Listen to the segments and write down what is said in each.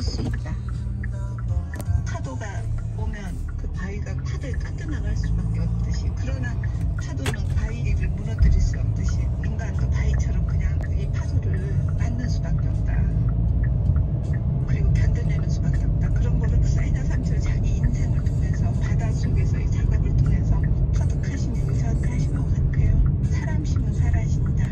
할 수 있다. 파도가 오면 그 바위가 파도에 깎여 나갈 수밖에 없듯이, 그러나 파도는 바위를 무너뜨릴 수 없듯이 인간도 바위처럼 그냥 이 파도를 맞는 수밖에 없다. 그리고 견뎌내는 수밖에 없다. 그런 거를 쌓이나 삼촌 자기 인생을 통해서 바다 속에서 이 작업을 통해서 터득하시는 의사한테 하신 것 같아요. 사람 심은 살아신다.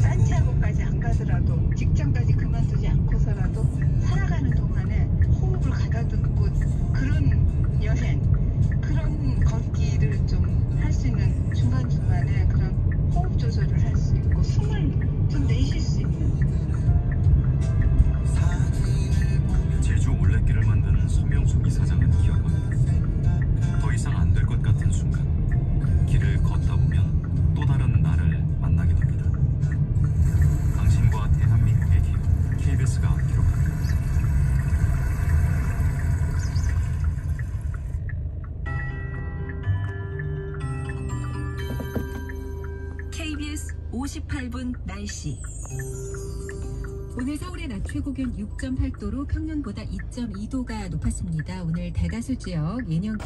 산티아고까지 안 가더라도, 직장까지 그만두지 않고서라도 살아가는 동안에 호흡을 가다듬고 그런 여행, 그런 걷기를 좀 할 수 있는, 중간중간에 그런 호흡 조절을 할 수 있고 숨을 좀 내쉴 수 있는. 제주 올레길을 만드는 서명숙 이사장은 기억합니다. 더 이상 안 될 것 같은 순간 길을 걷다 보면 또 다른 나를 만나게 됩니다. 당신과 대한민국의 길, KBS가 기록합니다. KBS 58분 날씨. 오늘 서울의 낮 최고 기온 6.8도로 평년보다 2.2도가 높았습니다. 오늘 대다수 지역 예년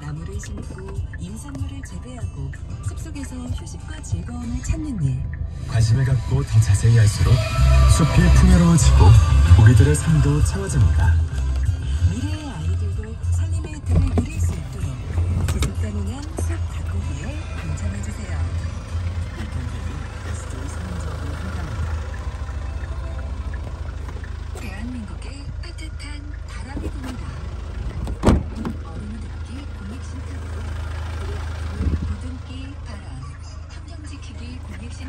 나무를 심고 임산물을 재배하고 숲속에서 휴식과 즐거움을 찾는 일. 관심을 갖고 더 자세히 할수록 숲이 풍요로워지고 우리들의 삶도 채워집니다. 미래의 아이들도 산림의 혜택을 누릴 수 있도록 지속 가능한 숲 가꾸기에 동참해주세요. 이 경제는 SJ 산림자원이 함께합니다. 대한민국의 따뜻한 바람이 붑니다.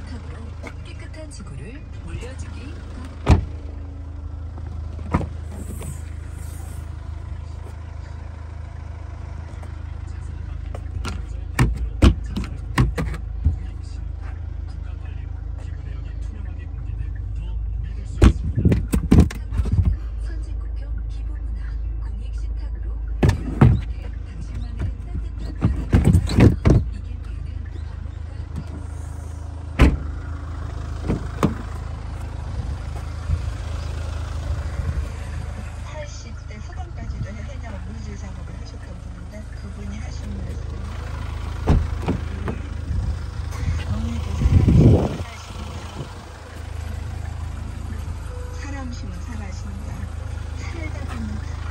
공익신탁으로 깨끗한 지구를 물려주기. 자존감심은 사라진다. 살다 보면